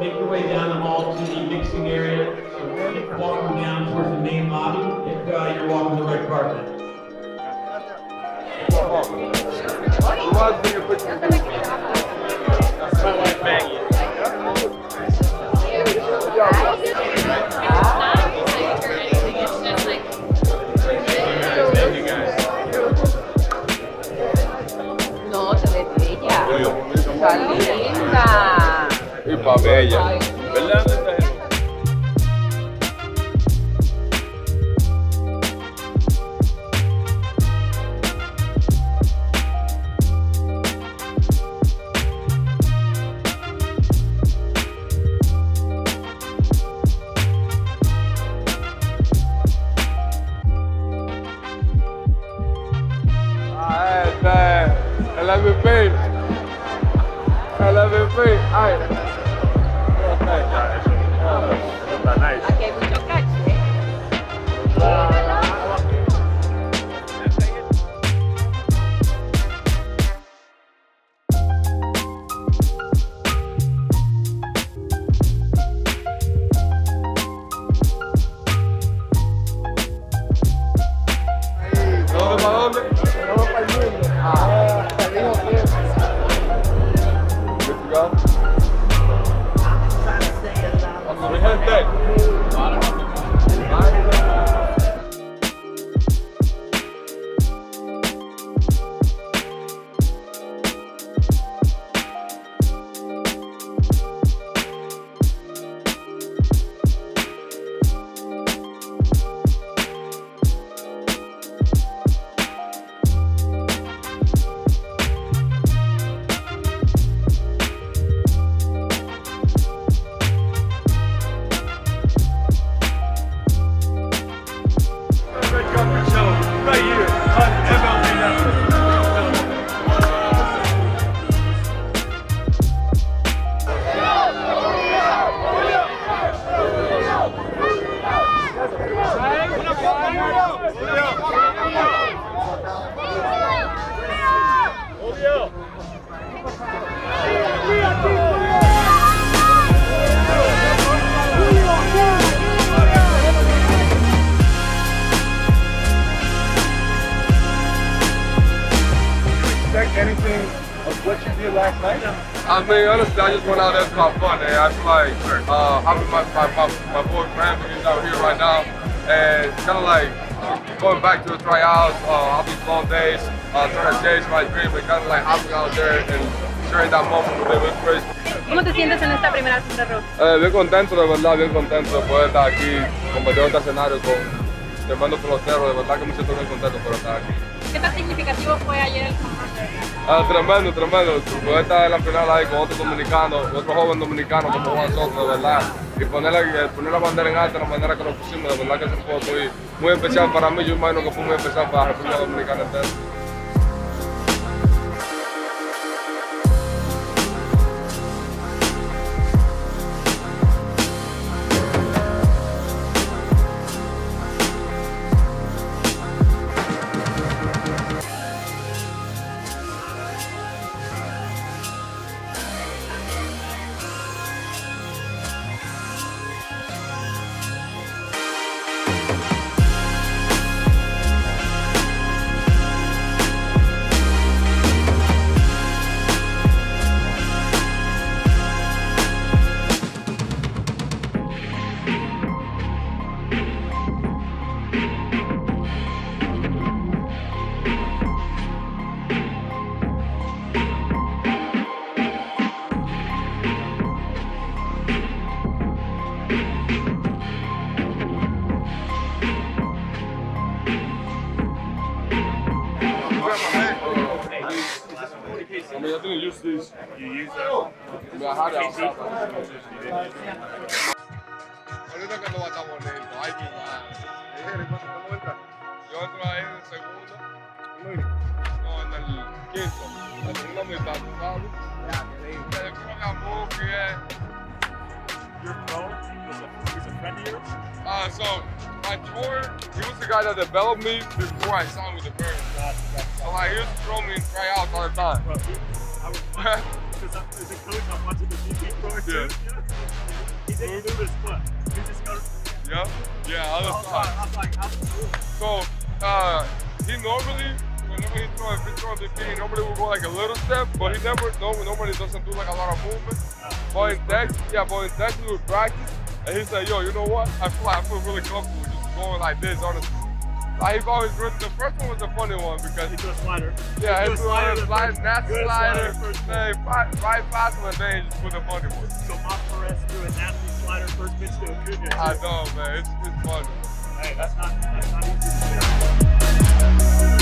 Make your way down the hall to the mixing area. So we're walking down towards the main lobby if you're walking the red carpet. My wife Maggie. Bella, ¿verdad? I love it, babe. I love it, babe. All right. Aquí hay mucho cacho, ¿eh? ¿Dónde para dónde? ¿Dónde para el mundo? Ah, salimos bien. Anything of what you did last night? I mean, honestly, I just went out there to have fun. And I feel like I'm with my boy Grandbaby's out here right now, and kind of like going back to the tryouts. All these long days, trying to chase my dream, but kind of like hopping out there and sharing that moment with them. It's crazy. ¿Cómo te sientes en esta primera alfombra roja? Bien contento, de verdad, bien contento de poder estar aquí, compartir este escenario con hermanos peloteros. De verdad que me siento muy contento por estar aquí. ¿Qué tan significativo fue ayer el combate? Tremendo, tremendo. Poder estar en la final ahí con otros dominicanos, otros jóvenes dominicanos como nosotros, de verdad. Y poner la bandera en alta de la manera que lo pusimos, de verdad que eso fue muy especial para mí. Yo imagino que fue muy especial para la República Dominicana entera. I mean, I didn't use these. You use them? I mean, I had it outside. Ahorita que no va a estar bonito. Ay, mi madre. Yo entro ahí en el segundo. No, en el quinto. La segunda mitad, ¿tú sabes? Ya, que leí. Yo creo que amor, que es... Your pro? He's a friend of yours? So, my tour, he was the guy that developed me before I signed with the Birds. So, like, he used to throw me and try out all the time. Bro, I was watching, as a coach, I'm watching the TV tour, too. Yeah. He's able to do this split. Do this curl. Yeah, yeah, outside. So, he normally, whenever he throws a free throw on the key, he normally will go like a little step, but he never, nobody doesn't do like a lot of movement. But in Texas, we would practice, and he said, yo, you know what? I feel really comfortable just going like this, honestly. I've always written, the first one was a funny one because he threw a slider. Yeah, he threw a slider, nasty slider, right past my name, just put the funny one. So Martín Pérez threw a nasty slider first pitch to Acuña. I know, man, it's funny. Hey, that's not easy to do.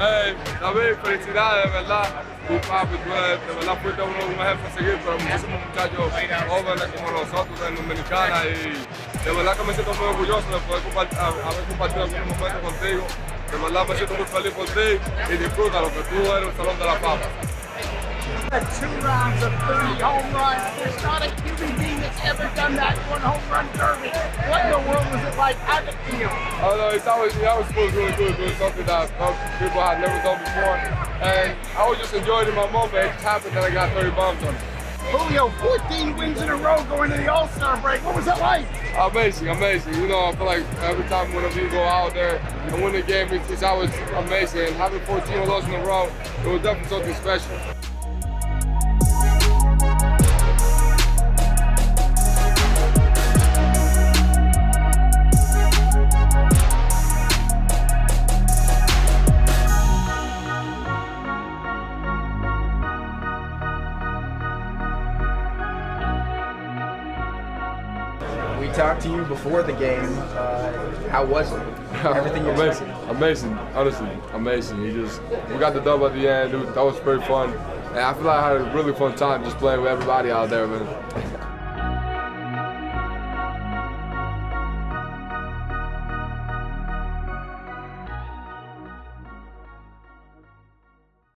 Hey, David, felicidades, de verdad. Tu papi, tú de verdad fuiste uno jefes a seguir, pero muchísimos muchachos jóvenes como nosotros en Dominicana. Y de verdad que me siento muy orgulloso de poder haber compartido este momento contigo. De verdad me siento muy feliz por ti y disfruta lo que tú eres un salón de la fama. 2 rounds of 30 home runs. There's not a human being that's ever done that home run derby. What in the world was it like at the field? Oh no, that was really good. It was something that people had never done before. And I was just enjoying it in my moment. It just happened that I got 30 bombs on it. Julio, 14 wins in a row going to the All-Star break. What was that like? Amazing. You know, I feel like every time one of you go out there and win the game, it's always amazing. And having 14 of those in a row, it was definitely something special. We talked to you before the game. How was it? Everything you did? Amazing. Honestly, amazing. We got the dub at the end. That was pretty fun. And I feel like I had a really fun time just playing with everybody out there, man.